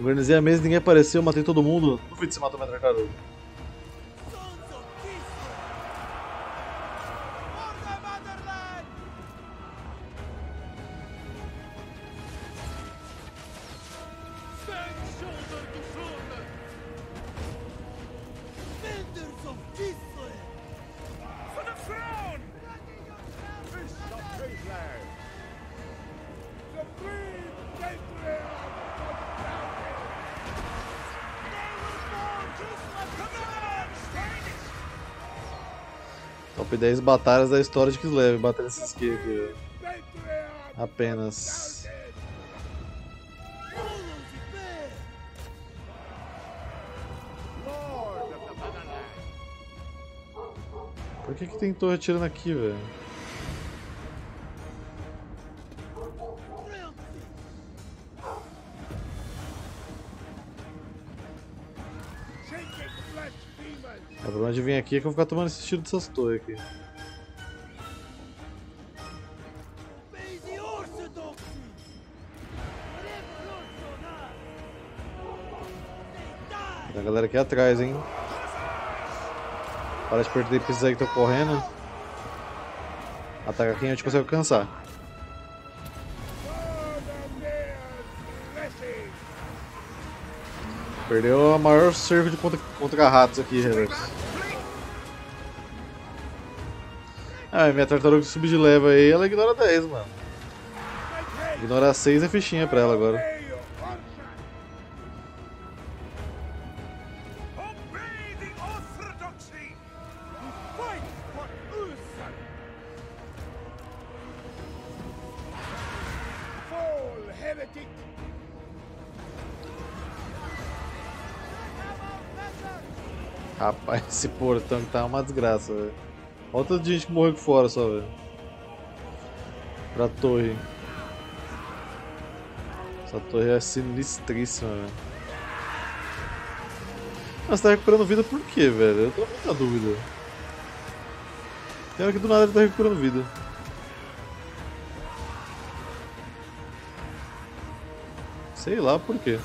Organizei a mesa, ninguém apareceu, matei todo mundo. Duvido se matou o metralhador. dez batalhas da história de Kislev, batalha de Sisque aqui, apenas. Por que que tem torre atirando aqui, velho? O problema de vir aqui é que eu vou ficar tomando esse tiro dessas torres aqui. Tem a galera aqui atrás, hein? Para de perder pisas aí que estão correndo. Ataca quem a gente consegue alcançar. Perdeu a maior cerco de contra, contra ratos aqui, reverso. Ah, minha tartaruga sub de leva aí, ela ignora dez, mano. Ignorar seis é fichinha pra ela agora. Rapaz, esse portão que tá uma desgraça, velho. Olha o tanto de gente que morreu aqui fora só, velho. Pra torre. Essa torre é sinistríssima, velho. Mas tá recuperando vida por quê, velho? Eu tô com muita dúvida. Tem hora que do nada ele tá recuperando vida. Sei lá por quê.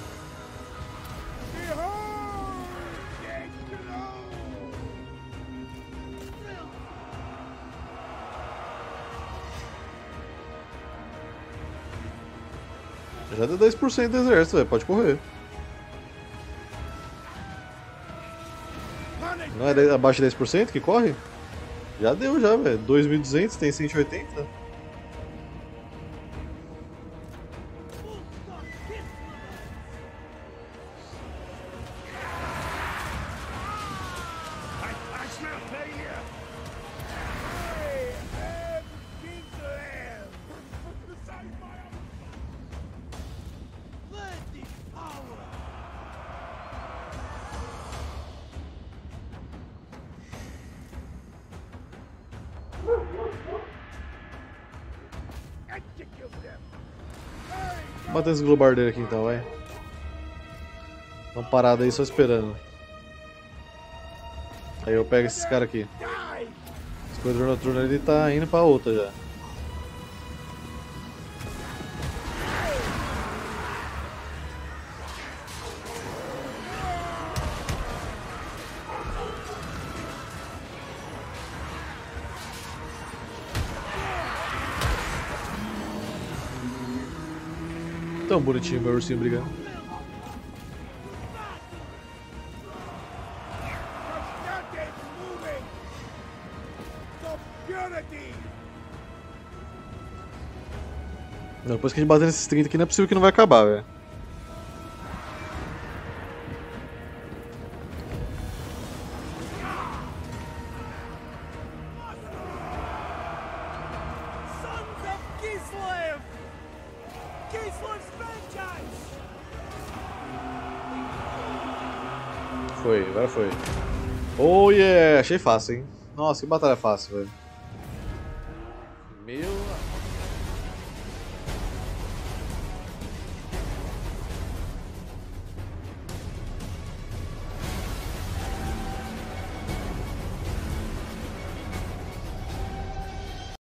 Já deu dez por cento do exército, véio. Pode correr. Não é abaixo de dez por cento que corre? Já deu já, velho. dois mil e duzentos, tem cento e oitenta. Bota esse globardeiros aqui então, vai. Estão parados aí só esperando. Aí eu pego esses caras aqui. Esse corredor noturno ali tá indo pra outra já. Tão bonitinho meu ursinho brigando. Não, depois que a gente bater nesses trinta aqui, não é possível que não vai acabar, velho. Foi, agora foi. Oh yeah, achei fácil, hein? Nossa, que batalha fácil, velho.